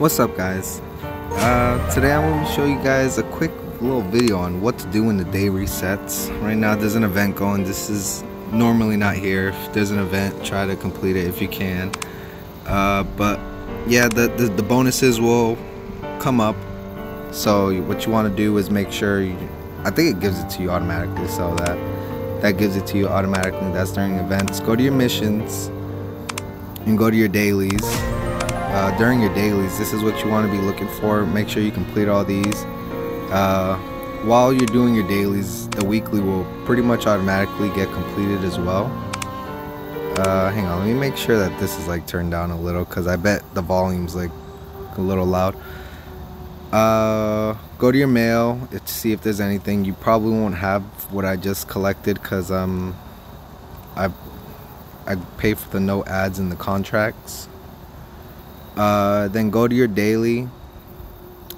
What's up, guys? Today I'm going to show you guys a quick little video on what to do when the day resets. Right now there's an event going. This is normally not here. If there's an event, try to complete it if you can. But yeah, the bonuses will come up. So what you want to do is make sure you, I think it gives it to you automatically, so that gives it to you automatically. That's during events. Go to your missions and go to your dailies. During your dailies, this is what you want to be looking for. Make sure you complete all these. While you're doing your dailies, the weekly will pretty much automatically get completed as well. Hang on, let me make sure that this is like turned down a little, because I bet the volume's like a little loud. Go to your mail to see if there's anything. You probably won't have what I just collected, because I pay for the no ads in the contracts. Then go to your daily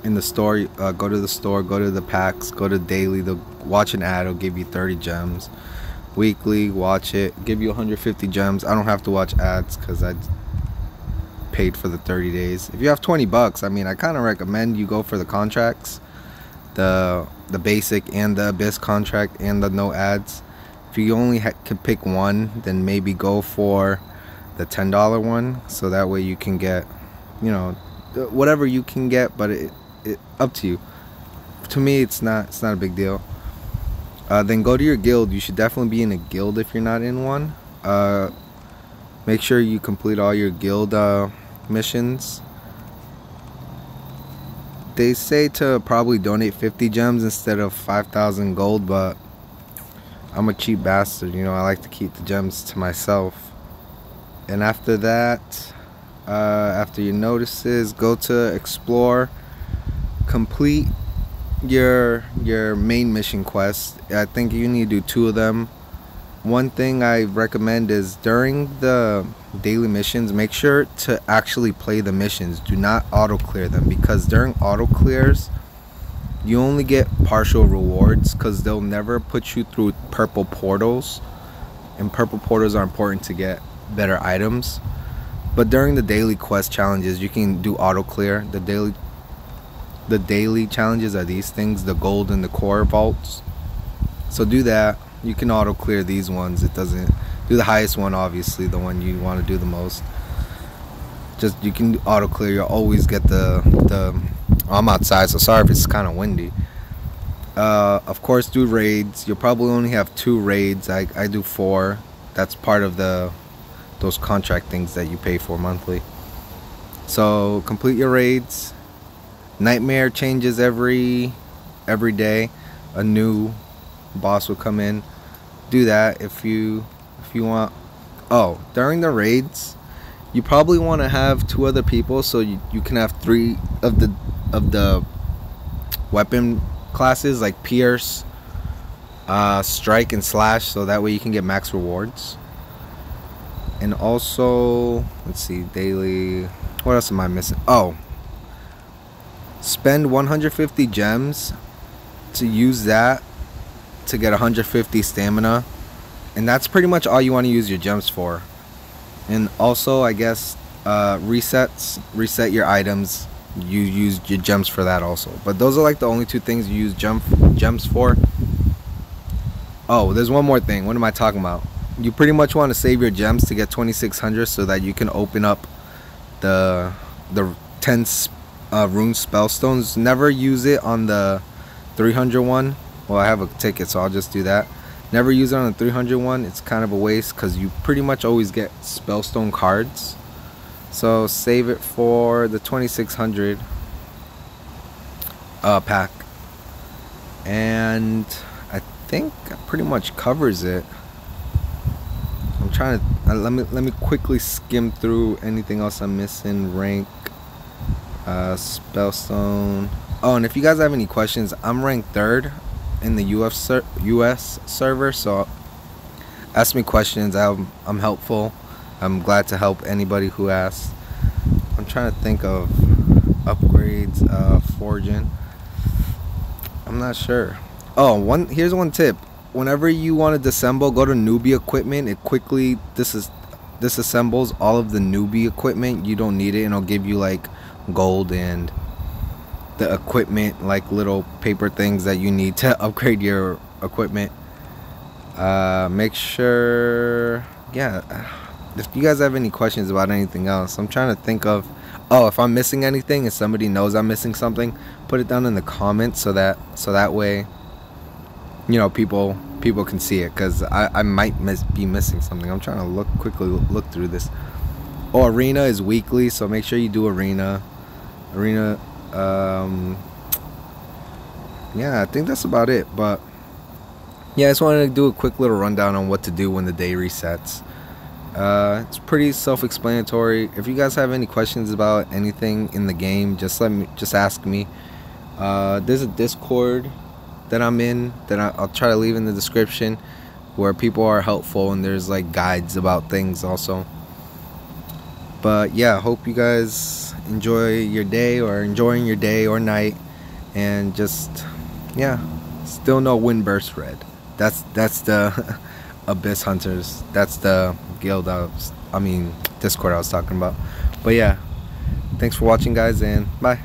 in the store. Go to the store, go to the packs, go to daily. The watch an ad will give you 30 gems. Weekly, watch it, give you 150 gems. I don't have to watch ads because I paid for the 30 days. If you have 20 bucks, I mean, I kind of recommend you go for the contracts, the basic and the Abyss contract and the no ads. If you only could pick one, then maybe go for the $10 one, so that way you can get, you know, whatever you can get, but it up to you. To me, it's not a big deal. Then go to your guild. You should definitely be in a guild if you're not in one. Make sure you complete all your guild missions. They say to probably donate 50 gems instead of 5,000 gold, but I'm a cheap bastard, you know, I like to keep the gems to myself. And after that, after your notices, go to explore, complete your main mission quest. I think you need to do 2 of them. One thing I recommend is during the daily missions, make sure to actually play the missions. Do not auto clear them, because during auto clears you only get partial rewards, because they'll never put you through purple portals, and purple portals are important to get better items. But during the daily quest challenges, you can do auto clear. The daily challenges are these things, the gold and the core vaults, so do that. You can auto clear these ones. It doesn't do the highest one, obviously the one you want to do the most. Just, you can auto clear. You'll always get the I'm outside, so sorry if it's kind of windy. Of course, do raids. You'll probably only have 2 raids. I do 4. That's part of those contract things that you pay for monthly. So complete your raids. Nightmare changes every day. A new boss will come in. Do that if you want. Oh, during the raids, you probably want to have 2 other people, so you can have 3 of the weapon classes, like pierce, strike, and slash, so that way you can get max rewards. And also, let's see, daily, what else am I missing? Oh, spend 150 gems to use that to get 150 stamina, and that's pretty much all you want to use your gems for. And also, I guess, reset your items, you use your gems for that also. But those are like the only 2 things you use gems for. Oh, there's one more thing. What am I talking about? You pretty much want to save your gems to get 2600, so that you can open up the 10 rune spellstones. Never use it on the 300 one. Well, I have a ticket, so I'll just do that. Never use it on the 300 one. It's kind of a waste, because you pretty much always get spellstone cards. So save it for the 2600 pack. And I think that pretty much covers it. Trying to let me quickly skim through anything else I'm missing. Rank, spellstone. Oh, and if you guys have any questions, I'm ranked 3rd in the US server, so ask me questions. I'm helpful. I'm glad to help anybody who asks. I'm trying to think of upgrades. Forging, I'm not sure. Oh, here's one tip. Whenever you want to disassemble, go to newbie equipment. It quickly disassembles all of the newbie equipment. You don't need it, and it'll give you like gold and the equipment, like little paper things that you need to upgrade your equipment. Make sure, yeah, if you guys have any questions about anything else, I'm trying to think of, oh, if I'm missing anything, if somebody knows I'm missing something, put it down in the comments so that way, you know, people can see it, because I might be missing something. I'm trying to quickly look through this. Oh, arena is weekly, so make sure you do arena. Yeah, I think that's about it, but yeah, I just wanted to do a quick little rundown on what to do when the day resets. It's pretty self-explanatory. If you guys have any questions about anything in the game, just ask me. There's a Discord that I'm in that I'll try to leave in the description, where people are helpful and there's like guides about things also. But yeah, hope you guys enjoying your day or night, and just, yeah, still no wind burst red. That's the Abyss Hunters. That's the guild I mean Discord I was talking about. But yeah, thanks for watching, guys, and bye.